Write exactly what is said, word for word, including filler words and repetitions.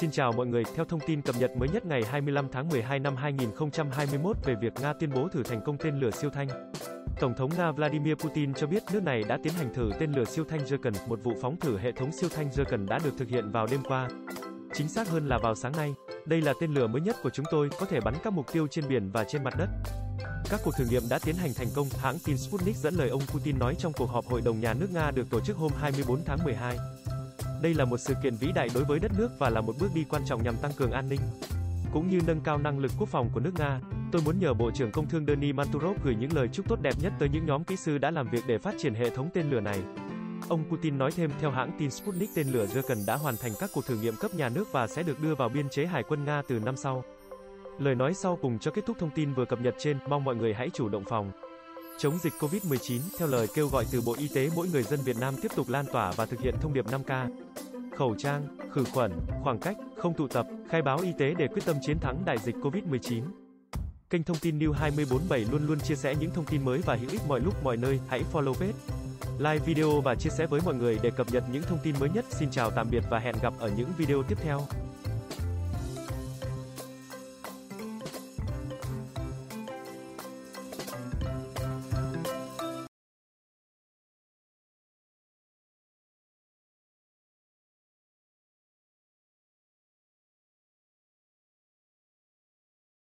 Xin chào mọi người, theo thông tin cập nhật mới nhất ngày hai mươi lăm tháng mười hai năm hai nghìn không trăm hai mươi mốt về việc Nga tuyên bố thử thành công tên lửa siêu thanh. Tổng thống Nga Vladimir Putin cho biết nước này đã tiến hành thử tên lửa siêu thanh Zircon, một vụ phóng thử hệ thống siêu thanh Zircon đã được thực hiện vào đêm qua. Chính xác hơn là vào sáng nay, đây là tên lửa mới nhất của chúng tôi, có thể bắn các mục tiêu trên biển và trên mặt đất. Các cuộc thử nghiệm đã tiến hành thành công, hãng tin Sputnik dẫn lời ông Putin nói trong cuộc họp Hội đồng Nhà nước Nga được tổ chức hôm hai mươi bốn tháng mười hai. Đây là một sự kiện vĩ đại đối với đất nước và là một bước đi quan trọng nhằm tăng cường an ninh, cũng như nâng cao năng lực quốc phòng của nước Nga. Tôi muốn nhờ Bộ trưởng Công thương Denis Manturov gửi những lời chúc tốt đẹp nhất tới những nhóm kỹ sư đã làm việc để phát triển hệ thống tên lửa này. Ông Putin nói thêm, theo hãng tin Sputnik, tên lửa Zircon đã hoàn thành các cuộc thử nghiệm cấp nhà nước và sẽ được đưa vào biên chế hải quân Nga từ năm sau. Lời nói sau cùng cho kết thúc thông tin vừa cập nhật trên, mong mọi người hãy chủ động phòng chống dịch Covid mười chín, theo lời kêu gọi từ Bộ Y tế, mỗi người dân Việt Nam tiếp tục lan tỏa và thực hiện thông điệp năm K. Khẩu trang, khử khuẩn, khoảng cách, không tụ tập, khai báo y tế để quyết tâm chiến thắng đại dịch Covid mười chín. Kênh thông tin New hai bốn bảy luôn luôn chia sẻ những thông tin mới và hữu ích mọi lúc mọi nơi, hãy follow page, like video và chia sẻ với mọi người để cập nhật những thông tin mới nhất. Xin chào tạm biệt và hẹn gặp ở những video tiếp theo.